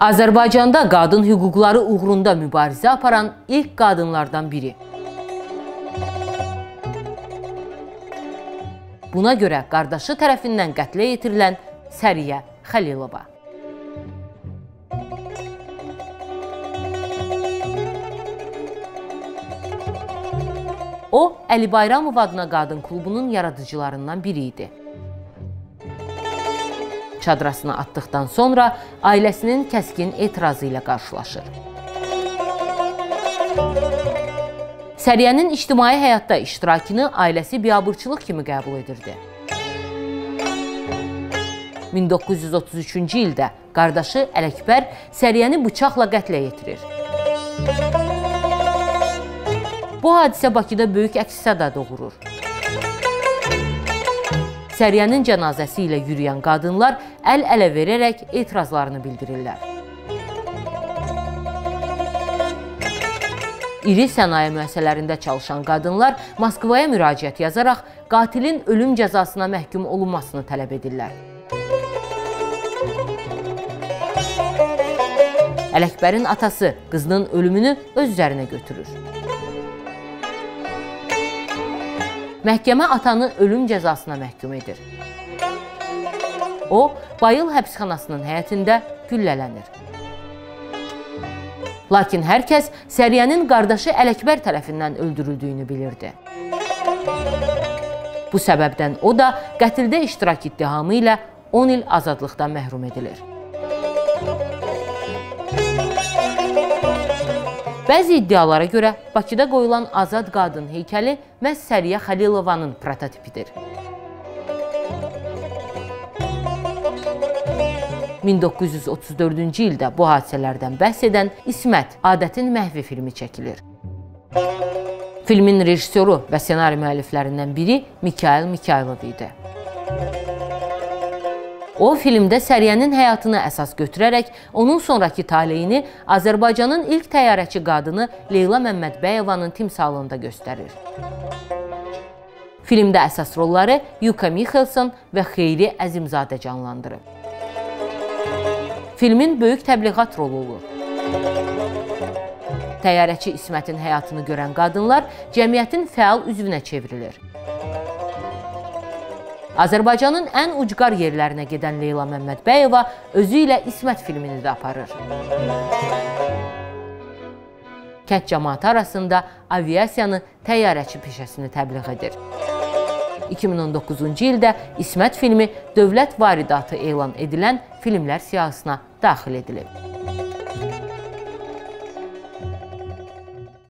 Azərbaycanda qadın hüquqları uğrunda mübarizə aparan ilk qadınlardan biri. Buna görə qardaşı tərəfindən qətlə yetirilən Səriyyə Xəlilova. O, Əli Bayramov adına qadın klubunun yaradıcılarından biri idi. Çadrasına atdıqdan sonra ailəsinin kəskin etirazı ilə qarşılaşır. Səriyyənin ictimai həyatda iştirakını ailəsi biabırçılıq kimi qəbul edirdi. 1933-cü ildə qardaşı Ələkbər Səriyyəni bıçaqla qətlə yetirir. Bu hadisə Bakıda böyük əks-səda doğurur. Səriyyənin cənazəsi ilə yürüyən qadınlar əl-ələ verərək etirazlarını bildirirlər. İri sənaye müəssisələrində çalışan qadınlar Moskvaya müraciət yazaraq qatilin ölüm cəzasına məhkum olunmasını tələb edirlər. Ələkbərin atası qızının ölümünü öz üzərinə götürür. Məhkəmə atanı ölüm cəzasına məhkum edir. O, Bayıl həbsxanasının həyətində güllələnir. Lakin hər kəs Səriyyənin qardaşı Ələkbər tərəfindən öldürüldüyünü bilirdi. Bu səbəbdən o da qətildə iştirak ittihamı ilə 10 il azadlıqdan məhrum edilir. Bəzi iddialara görə Bakıda qoyulan Azad Qadın heykəli məhz Səriyyə Xəlilovanın prototipidir. 1934-cü ildə bu hadisələrdən bəhs edən İsmet Adetin Məhvi filmi çəkilir. Filmin rejissoru və senari müəlliflərindən biri Mikail Mikailov idi. O, filmdə Səriyyənin həyatını əsas götürərək onun sonraki taleyini Azərbaycanın ilk təyyarəçi qadını Leyla Məmmədbəyovanın timsalında göstərir. Filmdə əsas rolları Yuka Michelson və Xeyri Əzimzadə canlandırıb. Filmin böyük təbliğat rolu olur. Təyyarəçi İsmətin həyatını görən qadınlar cəmiyyətin fəal üzvünə çevrilir. Azərbaycanın ən ucqar yerlərinə gedən Leyla Məmmədbəyova özü ilə İsmət filmini də aparır. Kənd cəmaatı arasında aviasiyanı təyyarəçi peşəsini təbliğ edir. 2019-cu ildə İsmət filmi dövlət varidatı elan edilən filmlər siyahısına daxil edilib.